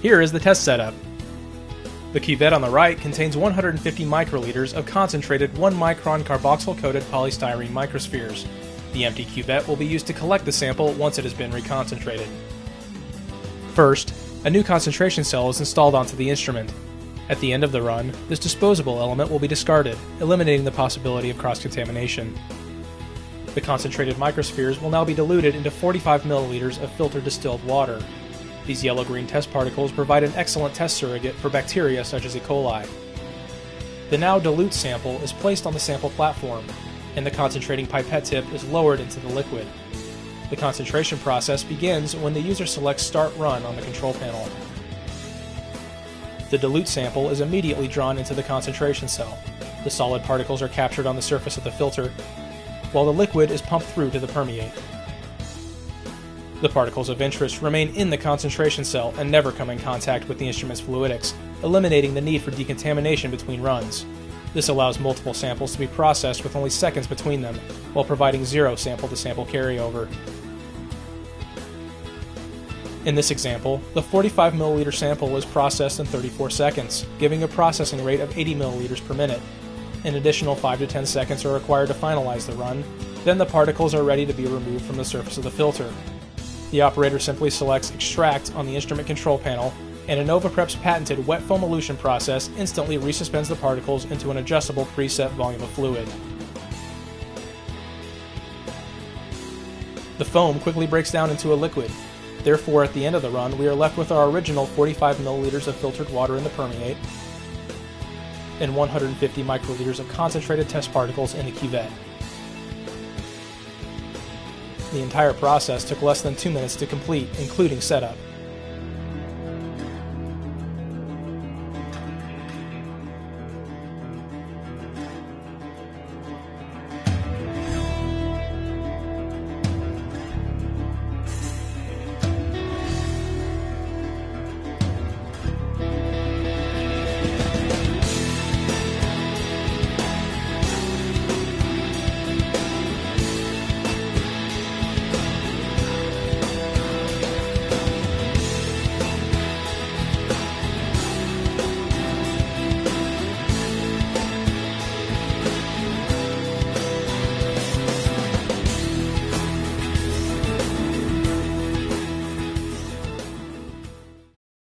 Here is the test setup. The cuvette on the right contains 150 microliters of concentrated 1 micron carboxyl-coated polystyrene microspheres. The empty cuvette will be used to collect the sample once it has been reconcentrated. First, a new concentration cell is installed onto the instrument. At the end of the run, this disposable element will be discarded, eliminating the possibility of cross-contamination. The concentrated microspheres will now be diluted into 45 milliliters of filtered distilled water. These yellow-green test particles provide an excellent test surrogate for bacteria such as E. coli. The now dilute sample is placed on the sample platform, and the concentrating pipette tip is lowered into the liquid. The concentration process begins when the user selects Start Run on the control panel. The dilute sample is immediately drawn into the concentration cell. The solid particles are captured on the surface of the filter, while the liquid is pumped through to the permeate. The particles of interest remain in the concentration cell and never come in contact with the instrument's fluidics, eliminating the need for decontamination between runs. This allows multiple samples to be processed with only seconds between them, while providing zero sample-to-sample carryover. In this example, the 45 milliliter sample was processed in 34 seconds, giving a processing rate of 80 milliliters per minute. An additional 5 to 10 seconds are required to finalize the run, then the particles are ready to be removed from the surface of the filter. The operator simply selects Extract on the instrument control panel, and InnovaPrep's patented wet foam elution process instantly resuspends the particles into an adjustable preset volume of fluid. The foam quickly breaks down into a liquid. Therefore, at the end of the run, we are left with our original 45 milliliters of filtered water in the permeate and 150 microliters of concentrated test particles in the cuvette. The entire process took less than 2 minutes to complete, including setup.